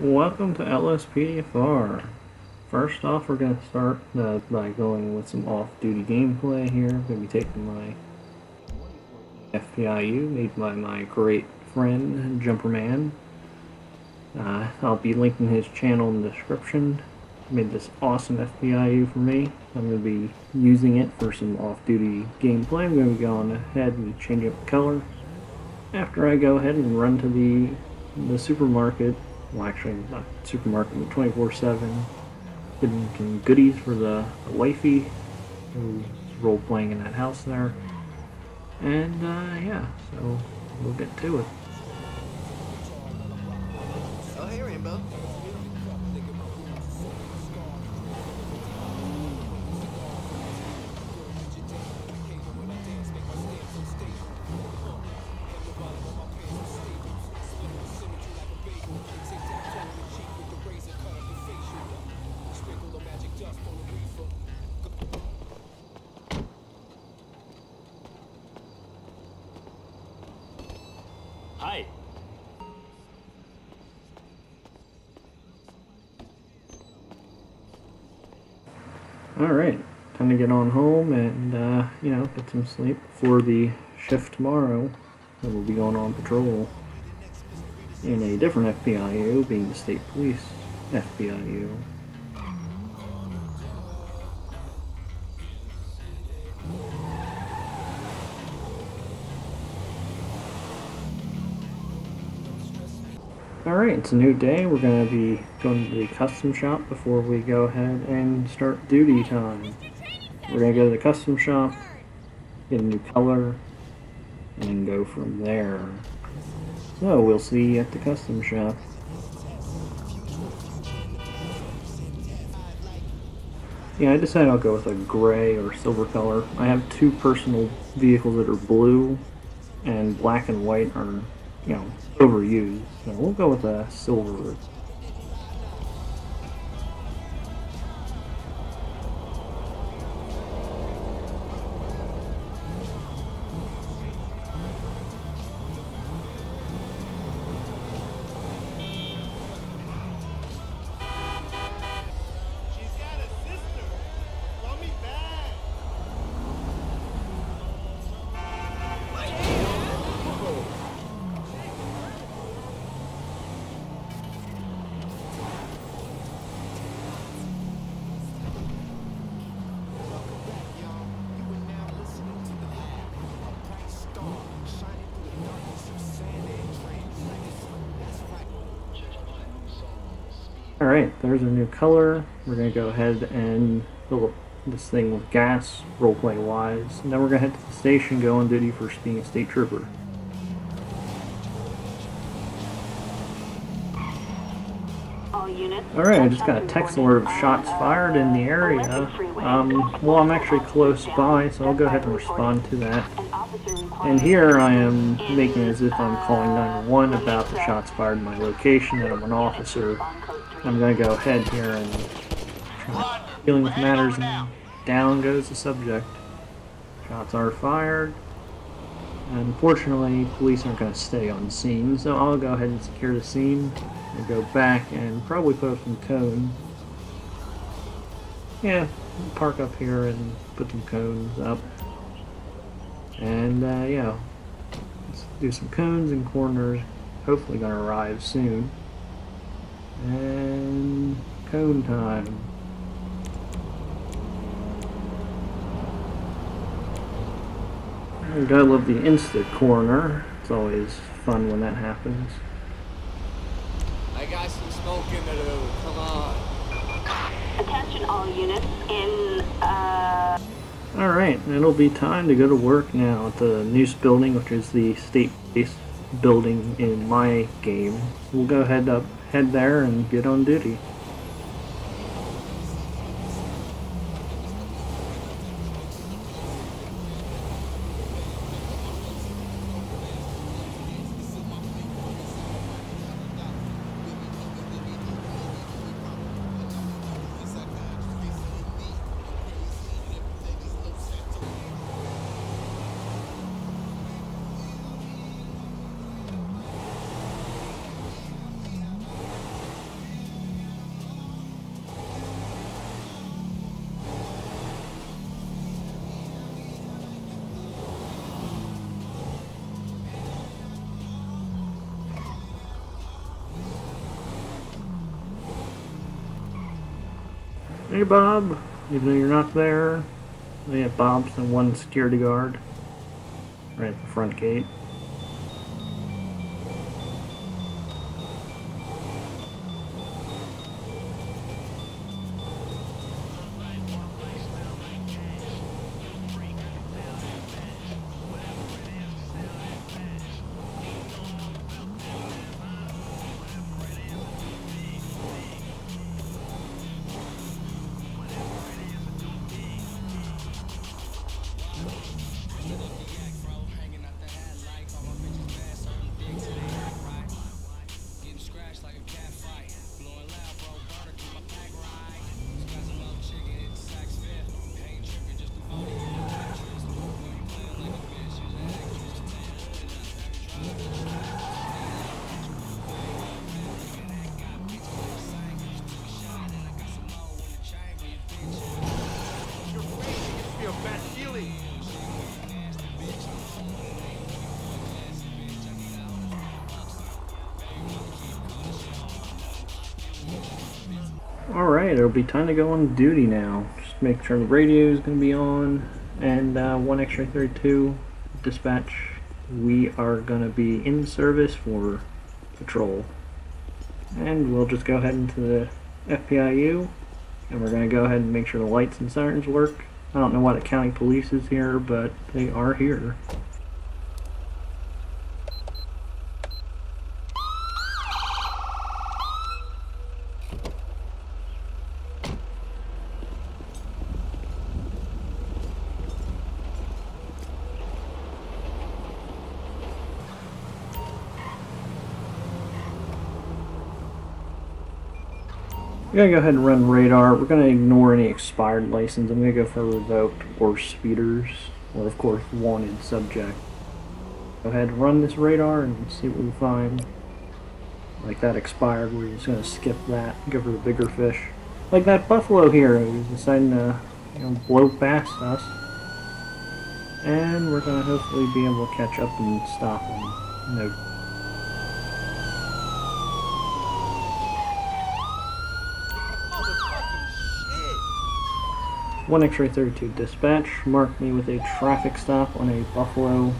Welcome to LSPDFR. First off, we're going to start by going with some off-duty gameplay here. I'm going to be taking my FPIU, made by my great friend, Jumperman. I'll be linking his channel in the description. He made this awesome FPIU for me. I'm going to be using it for some off-duty gameplay. I'm going to be going ahead and change up the color. After I go ahead and run to the supermarket, well, actually not supermarket, but 24/7, getting some goodies for the wifey who's role playing in that house there. And yeah, so we'll get to it. Oh, hey Rainbow. Hi. Alright, time to get on home and, you know, get some sleep before the shift tomorrow. And we'll be going on patrol in a different FBIU, being the State Police FBIU. Alright, it's a new day. We're going to be going to the custom shop before we go ahead and start duty time. We're going to go to the custom shop, get a new color, and go from there. So, we'll see you at the custom shop. Yeah, I decided I'll go with a gray or silver color. I have two personal vehicles that are blue, and black and white are, you know, overused, so we'll go with a silver. Alright, there's our new color. We're going to go ahead and fill up this thing with gas, roleplay wise. And then we're going to head to the station, go on duty for being a state trooper. Alright, I just got a text alert of shots fired in the area. Well, I'm actually close by, so I'll go ahead and respond to that. And here I am making as if I'm calling 911 about the shots fired in my location, and I'm an officer. I'm going to go ahead here and try dealing with matters, and down goes the subject. Shots are fired. Unfortunately, police aren't going to stay on scene, so I'll go ahead and secure the scene. I'll go back and probably put up some cones. Yeah, park up here and put some cones up. And, yeah, let's do some cones and corners. Hopefully going to arrive soon. And cone time. I gotta love the instant corner. It's always fun when that happens. I got some smoking to do. Come on. Attention, all units. All right, it'll be time to go to work now at the Noose building, which is the state base building in my game. We'll go ahead up. Head there and get on duty. Hey, Bob. Even though you're not there, they have Bob's and one security guard right at the front gate. Alright, it'll be time to go on duty now. Just make sure the radio is going to be on, and 1 X-ray 32 dispatch. We are going to be in service for patrol. And we'll just go ahead into the FPIU, and we're going to go ahead and make sure the lights and sirens work. I don't know why the county police is here, but they are here. We're going to go ahead and run radar. We're going to ignore any expired license. I'm going to go for revoked or speeders, or of course wanted subject. Go ahead and run this radar and see what we find. Like that expired, we're just going to skip that, go for the bigger fish. Like that buffalo here who's deciding to blow past us. And we're going to hopefully be able to catch up and stop him. No. One X-ray 32 dispatch, marked me with a traffic stop on a buffalo.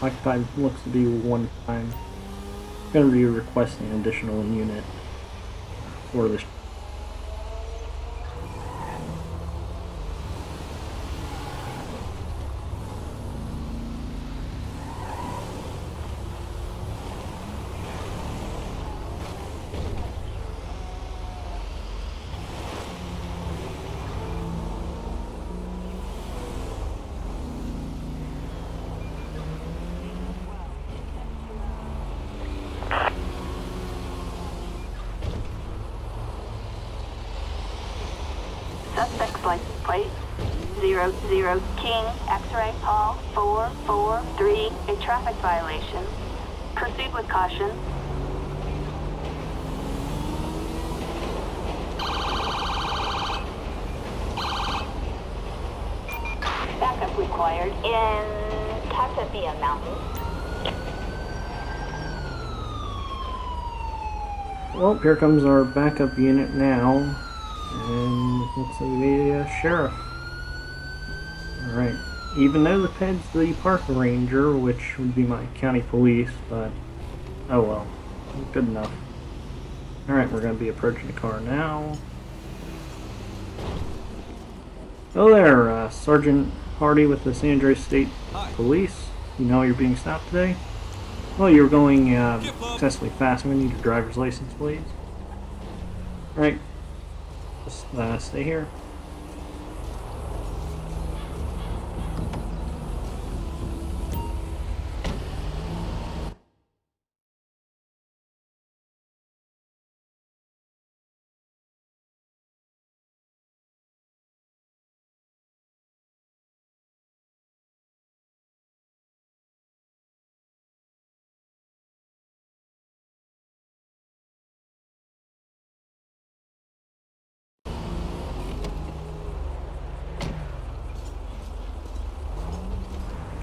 Occupied looks to be one time. Going to be requesting an additional unit for this. Suspect's license plate 00 King X-ray Paul 443, a traffic violation. Proceed with caution. Backup required in Casabia Mountain. Well, here comes our backup unit now. And let's see the sheriff. Alright, even though the ped's the park ranger, which would be my county police, but oh well, good enough. Alright, we're going to be approaching the car now. Hello there, Sergeant Hardy with the San Andreas State Police. You know you're being stopped today? Well, you're going excessively fast. We need your driver's license, please. Alright. Just stay here.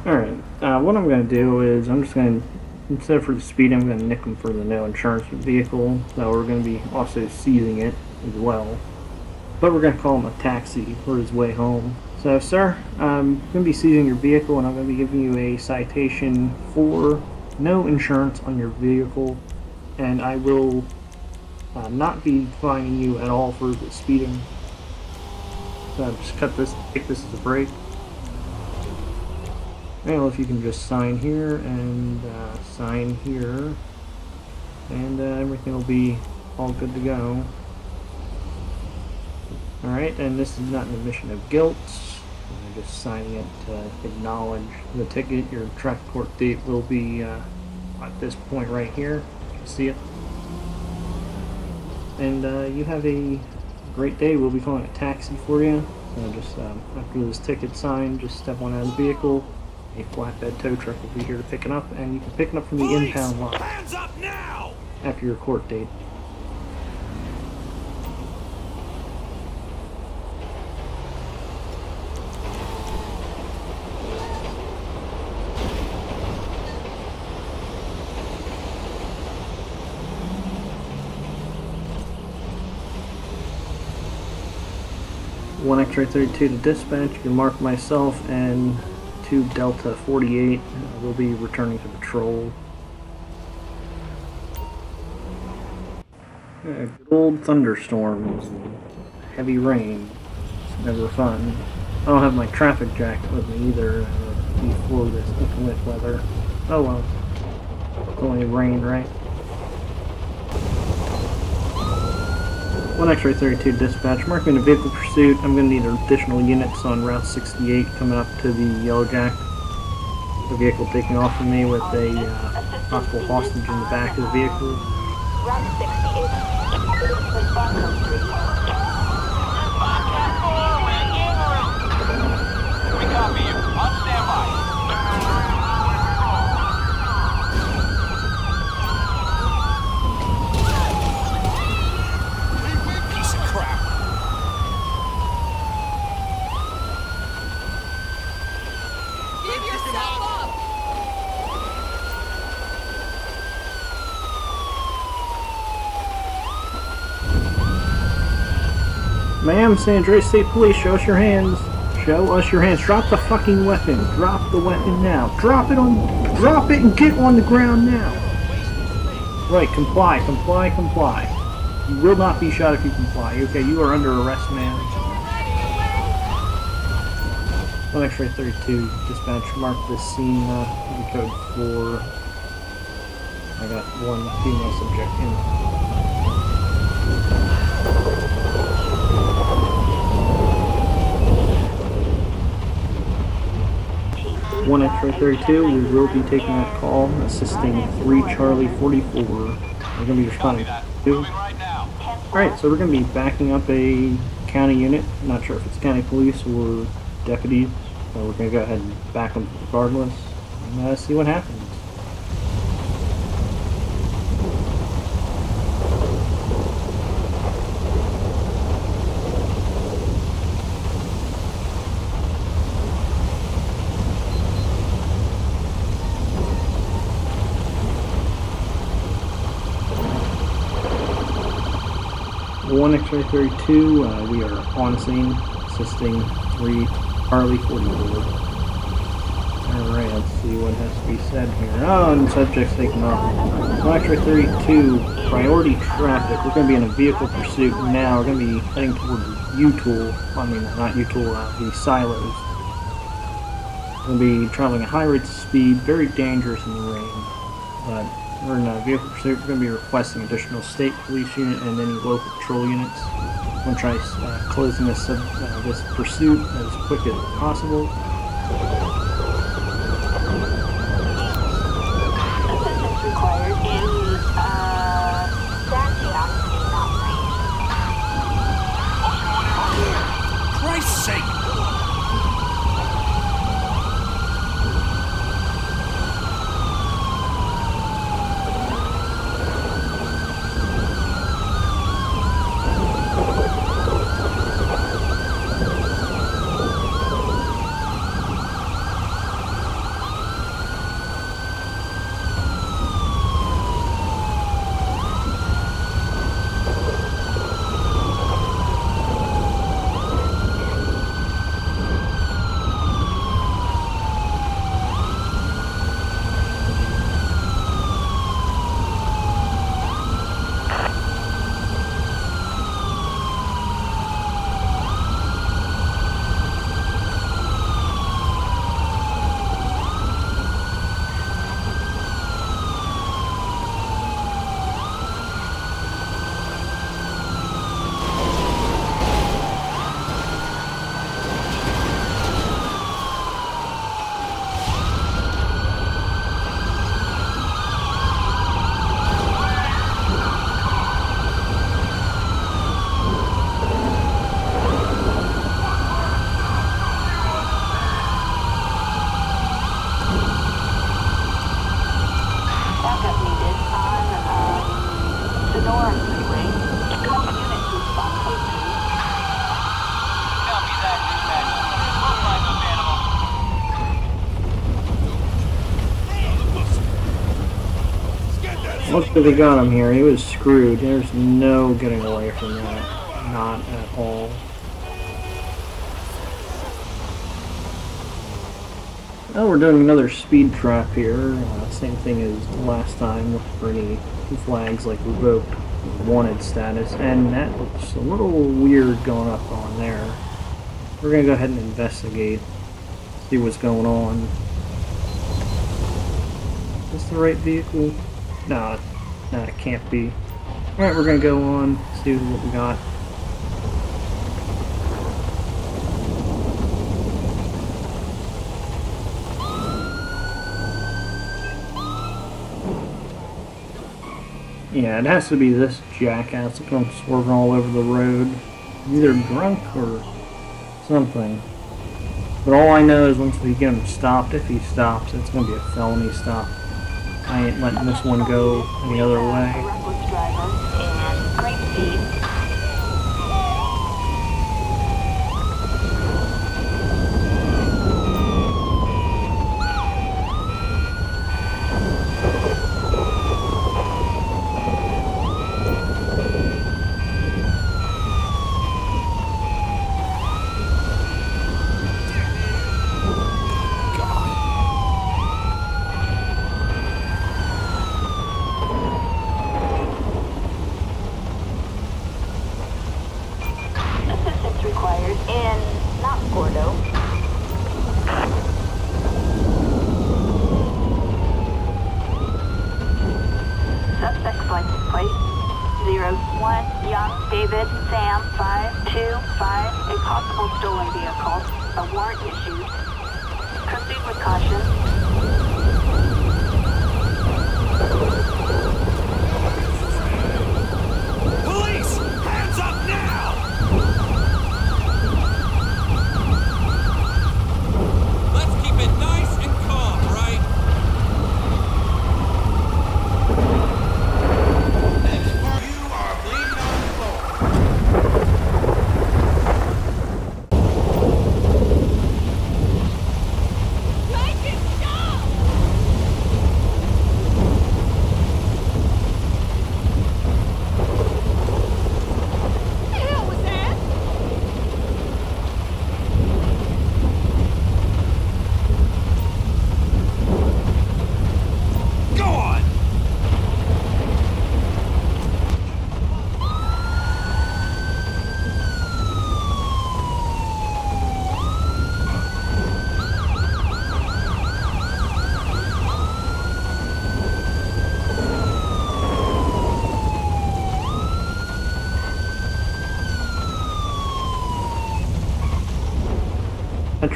Alright, what I'm going to do is, I'm just going to, instead of for the speed, I'm going to nick them for the no insurance vehicle, so we're going to be also seizing it as well. but we're going to call him a taxi for his way home. So, sir, I'm going to be seizing your vehicle, and I'm going to be giving you a citation for no insurance on your vehicle, and I will not be fining you at all for the speeding. So I'll just cut this, take this as a break. Well, if you can just sign here and sign here, and everything will be all good to go. Alright, and this is not an admission of guilt. I'm just signing it to acknowledge the ticket. Your traffic court date will be at this point right here. You can see it. And you have a great day. We'll be calling a taxi for you. So just after this ticket sign, just step on out of the vehicle. A flatbed tow truck will be here to pick it up, and you can pick it up from the police impound lot after your court date. One X-ray 32 to dispatch. You can mark myself and 2 Delta 48. We'll be returning to patrol. Good old thunderstorms, heavy rain. It's never fun. I don't have my traffic jacket with me either before this inclement weather. Oh well, it's only rain, right? One X-ray 32 dispatch, mark me in a vehicle pursuit. I'm going to need additional units on Route 68 coming up to the Yellowjack. The vehicle taking off from me with a possible hostage in the back of the vehicle. We copy you. On standby. Ma'am, San Andreas State Police, show us your hands. Show us your hands. Drop the fucking weapon. Drop the weapon now. Drop it and get on the ground now. Right, comply, comply, comply. You will not be shot if you comply. Okay, you are under arrest, ma'am. Well, X-ray 32, dispatch, mark this scene, code 4. I got one female subject in. One X-ray 32, we will be taking that call, assisting 3 Charlie 44. We're going to be responding to. Alright, so we're going to be backing up a county unit. I'm not sure if it's county police or deputies, but we're going to go ahead and back them regardless and see what happens. One X-ray 32, we are on scene, assisting 3 Hardy 44. Alright, let's see what has to be said here. Oh, and subject's taken off. One X-ray 32, priority traffic. We're going to be in a vehicle pursuit now. We're going to be heading towards the silos. We'll be traveling at high rates of speed, very dangerous in the rain, but we're in a vehicle pursuit. We're going to be requesting additional state police unit and any local patrol units. I'm going to try closing this pursuit as quick as possible. Christ's sake! close to the gun here. He was screwed. There's no getting away from that. Not at all. Now we're doing another speed trap here. Same thing as last time. Look for any flags like revoked wanted status. And that looks a little weird going up on there. We're going to go ahead and investigate. See what's going on. Is this the right vehicle? No, no, it can't be. Alright, we're going to go on. See what we got. Yeah, it has to be this jackass that comes swerving all over the road. Either drunk or something. But all I know is once we get him stopped, if he stops, it's going to be a felony stop. I ain't letting this one go any other way.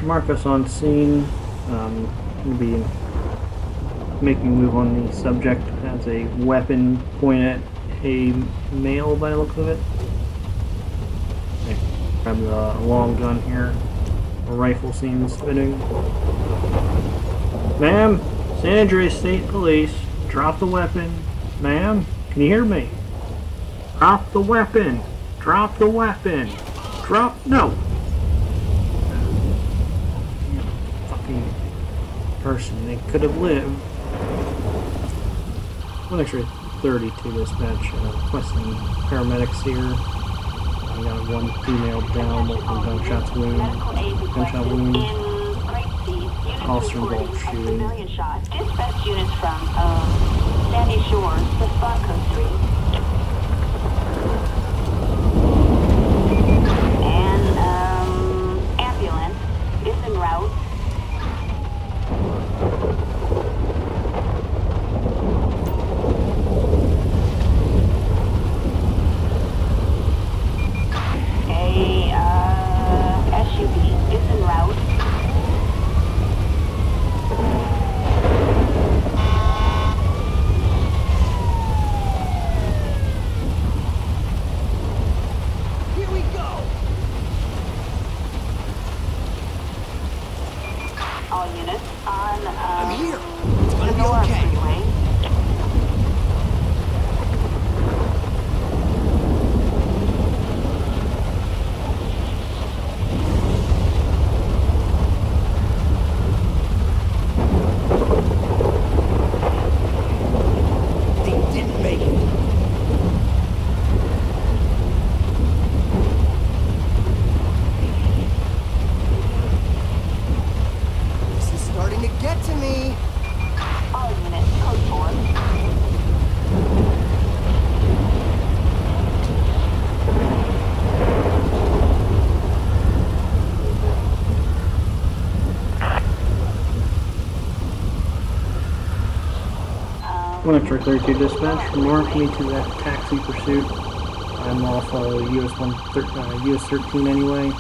Mark us on scene. We'll be making a move on the subject. Has a weapon pointed at a male by the look of it. Okay. Grab the long gun here. A rifle seems fitting. Ma'am, San Andreas State Police, drop the weapon. Ma'am, can you hear me? Drop the weapon. Drop the weapon. Drop. No. Person they could have lived. One extra 32 dispatch requesting paramedics here. I got one female down, multiple gunshots wound, gunshot wound. Officer involved shooting. Dispatch units from Sandy Shore, respond code 3. And ambulance is en route. Metro 32 dispatch, mark me to that taxi pursuit. I'm off US 13 anyway.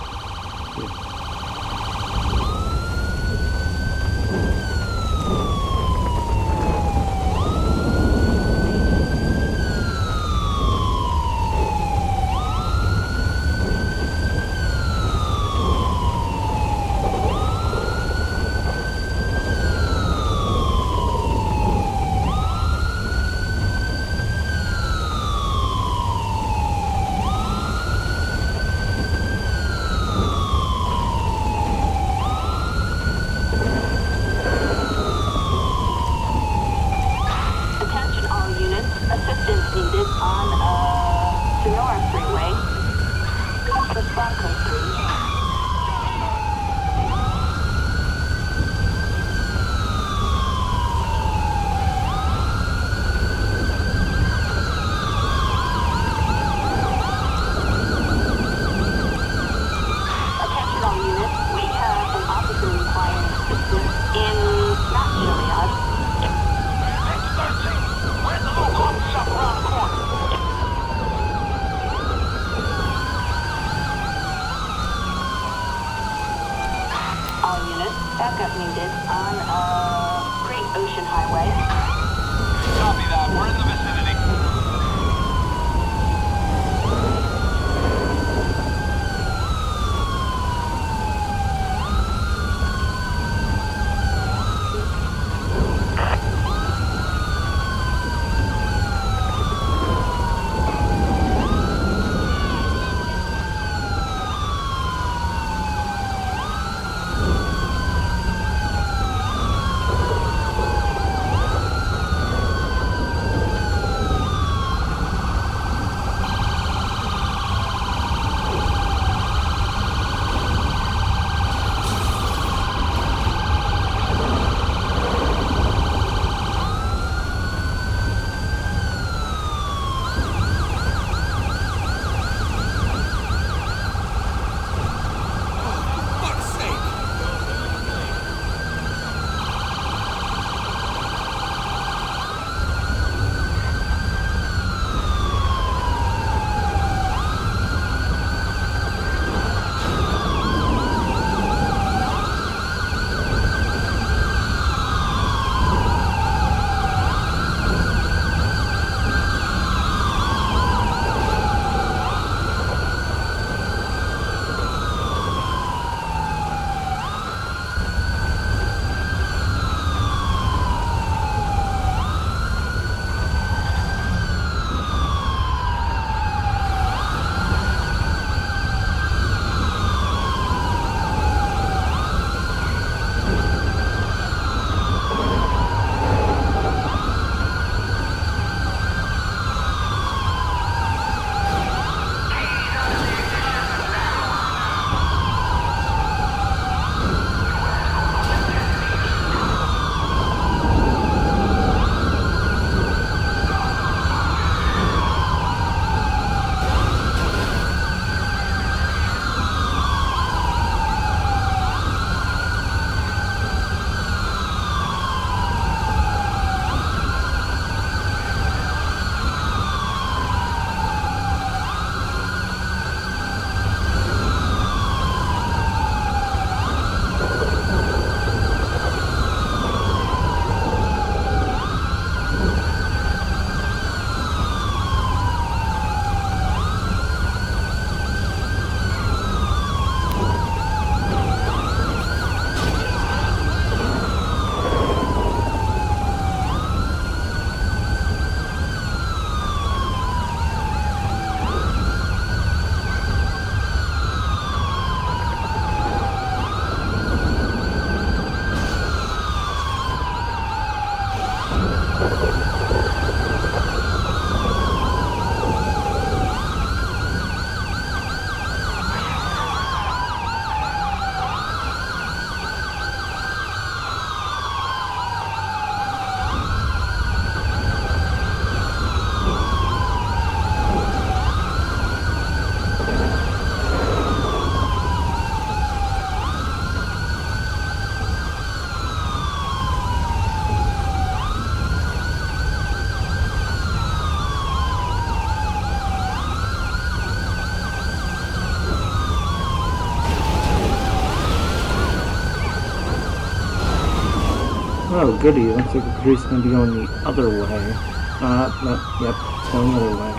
Oh, goody, looks like the police going to be going the other way. Yep, it's going the other way.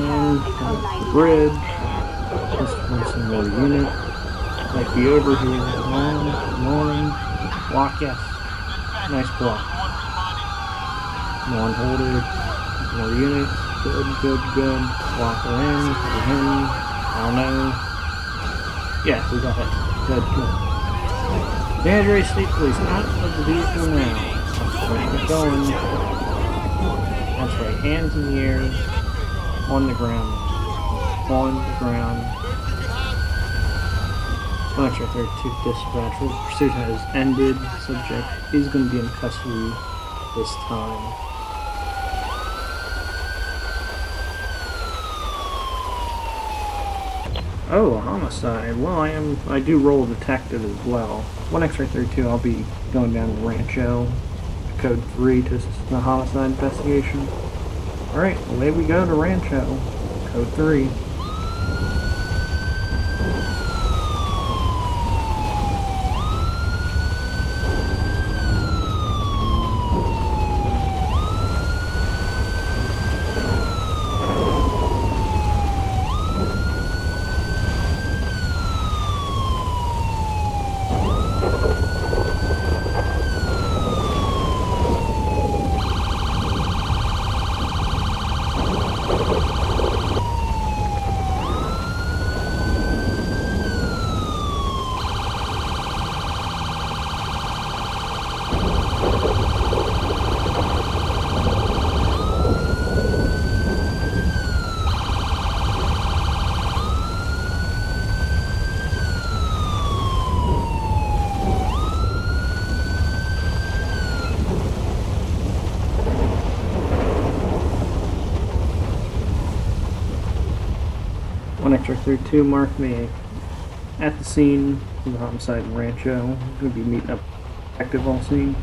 And the bridge. Just for some more unit. Might be over here. Long block, yes. Nice block. Long holder. More units. Good. Block her in. For him. I don't know. Yes, we got it. Good. San Andreas State Police, out of the vehicle now. That's going. That's right, hands in the air, on the ground. Rancho 32 dispatch, the pursuit has ended. Subject is going to be in custody this time. Oh, a homicide. Well, I do roll detective as well. 1X-ray 32, I'll be going down to Rancho, code 3 to assist in the homicide investigation. Alright, away we go to Rancho, code 3. X-ray 32, mark me at the scene of the homicide in Rancho. I'm going to be meeting up active on scene.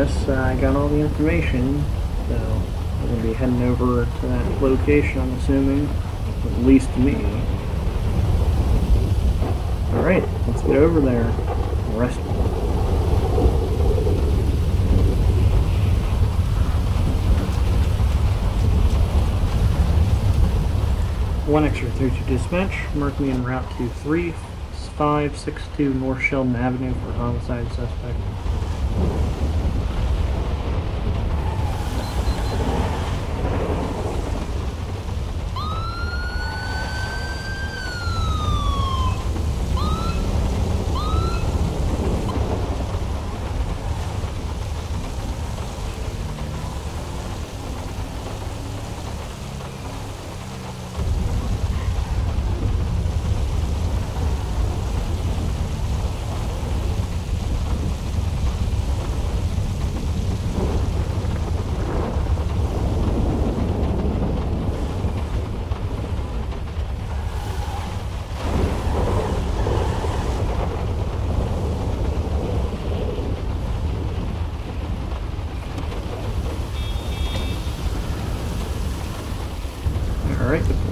yes, I got all the information, so I'm going to be heading over to that location, I'm assuming, at least to me. Alright, let's get over there and rest. One extra 32 dispatch, mark me en route to 3562 North Sheldon Avenue for homicide suspect.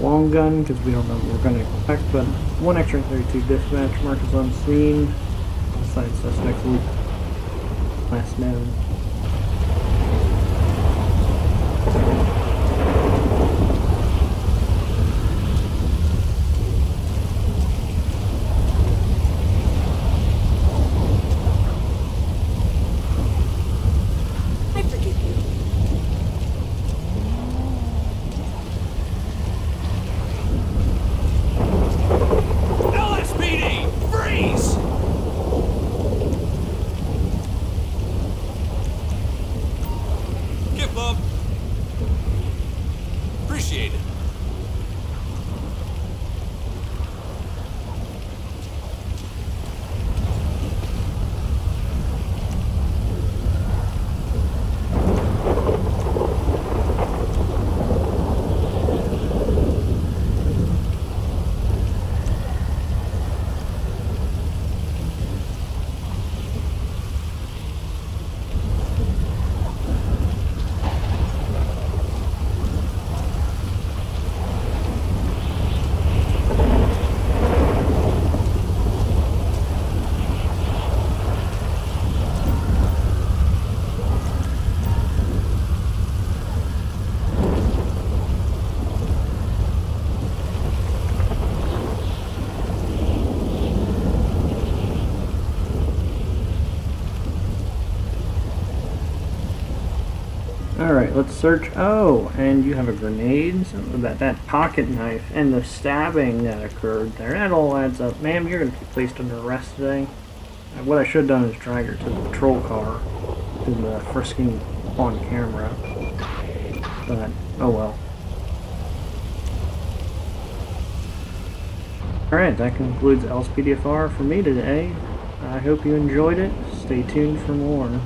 Long gun, because we don't know what we're going to expect, but 1 extra 32 dispatch, mark is on scene, side suspect loop, last known. Alright, let's search. Oh, and you have a grenade, so that pocket knife, and the stabbing that occurred there. That all adds up. Ma'am, you're going to be placed under arrest today. What I should have done is drag her to the patrol car, to the frisking on camera. But, oh well. Alright, that concludes LSPDFR for me today. I hope you enjoyed it. Stay tuned for more.